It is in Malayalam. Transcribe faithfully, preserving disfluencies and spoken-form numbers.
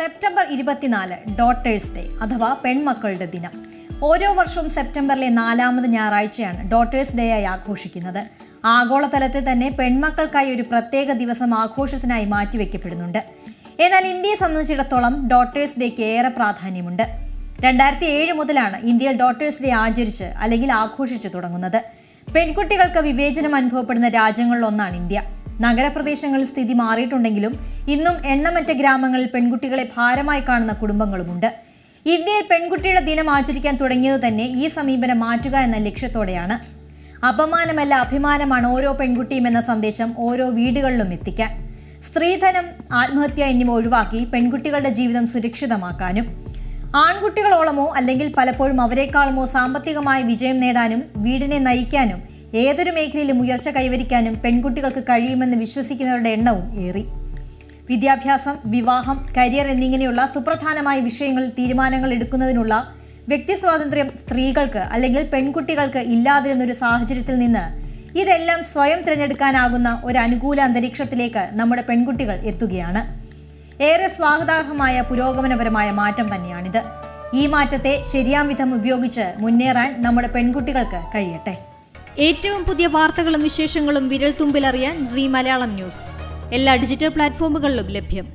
September twenty-fourth, Daughter's Day, അഥവാ പെൺമക്കളുടെ ദിനം. ഓരോ വർഷവും സെപ്റ്റംബറിലെ നാലാമത്തെ ഞായറാഴ്ചയാണ് ഡോട്ടേഴ്സ് ഡേ ആയി ആഘോഷിക്കുന്നത്. ആഗോളതലത്തിൽ തന്നെ പെൺമക്കൾക്കായി ഒരു പ്രത്യേക ദിവസം ആഘോഷത്തിനായി മാറ്റിവെക്കപ്പെടുന്നുണ്ട്. എന്നാൽ ഇന്ത്യയെ സംബന്ധിച്ചിടത്തോളം ഡോട്ടേഴ്സ് ഡേക്ക് ഏറെ പ്രാധാന്യമുണ്ട്. രണ്ടായിരത്തി ഏഴ് മുതലാണ് ഇന്ത്യയിൽ ഡോട്ടേഴ്സ് ഡേ ആചരിച്ച് അല്ലെങ്കിൽ ആഘോഷിച്ചു തുടങ്ങുന്നത്. പെൺകുട്ടികൾക്ക് വിവേചനം അനുഭവപ്പെടുന്ന രാജ്യങ്ങളിൽ ഒന്നാണ് ഇന്ത്യ. നഗരപ്രദേശങ്ങളിൽ സ്ഥിതി മാറിയിട്ടുണ്ടെങ്കിലും ഇന്നും എണ്ണമറ്റ ഗ്രാമങ്ങളിൽ പെൺകുട്ടികളെ ഭാരമായി കാണുന്ന കുടുംബങ്ങളുമുണ്ട്. ഇന്ത്യയിൽ പെൺകുട്ടിയുടെ ദിനം ആചരിക്കാൻ തുടങ്ങിയത് തന്നെ ഈ സമീപനം മാറ്റുക എന്ന ലക്ഷ്യത്തോടെയാണ്. അപമാനമല്ല അഭിമാനമാണ് ഓരോ പെൺകുട്ടിയും എന്ന സന്ദേശം ഓരോ വീടുകളിലും എത്തിക്കാൻ, സ്ത്രീധനം, ആത്മഹത്യ എന്നിവ ഒഴിവാക്കി പെൺകുട്ടികളുടെ ജീവിതം സുരക്ഷിതമാക്കാനും, ആൺകുട്ടികളോളമോ അല്ലെങ്കിൽ പലപ്പോഴും അവരെക്കാളുമോ സാമ്പത്തികമായി വിജയം നേടാനും വീടിനെ നയിക്കാനും ഏതൊരു മേഖലയിലും ഉയർച്ച കൈവരിക്കാനും പെൺകുട്ടികൾക്ക് കഴിയുമെന്ന് വിശ്വസിക്കുന്നവരുടെ എണ്ണവും ഏറി. വിദ്യാഭ്യാസം, വിവാഹം, കരിയർ എന്നിങ്ങനെയുള്ള സുപ്രധാനമായ വിഷയങ്ങളിൽ തീരുമാനങ്ങൾ എടുക്കുന്നതിനുള്ള വ്യക്തി സ്വാതന്ത്ര്യം സ്ത്രീകൾക്ക് അല്ലെങ്കിൽ പെൺകുട്ടികൾക്ക് ഇല്ലാതിരുന്നൊരു സാഹചര്യത്തിൽ നിന്ന് ഇതെല്ലാം സ്വയം തിരഞ്ഞെടുക്കാനാകുന്ന ഒരു അനുകൂല അന്തരീക്ഷത്തിലേക്ക് നമ്മുടെ പെൺകുട്ടികൾ എത്തുകയാണ്. ഏറെ സ്വാഗതാർഹമായ പുരോഗമനപരമായ മാറ്റം തന്നെയാണിത്. ഈ മാറ്റത്തെ ശരിയാം വിധം ഉപയോഗിച്ച് മുന്നേറാൻ നമ്മുടെ പെൺകുട്ടികൾക്ക് കഴിയട്ടെ. ഏറ്റവും പുതിയ വാർത്തകളും വിശേഷങ്ങളും വിരൽ തുമ്പിലറിയാൻ സീ മലയാളം ന്യൂസ് എല്ലാ ഡിജിറ്റൽ പ്ലാറ്റ്ഫോമുകളിലും ലഭ്യം.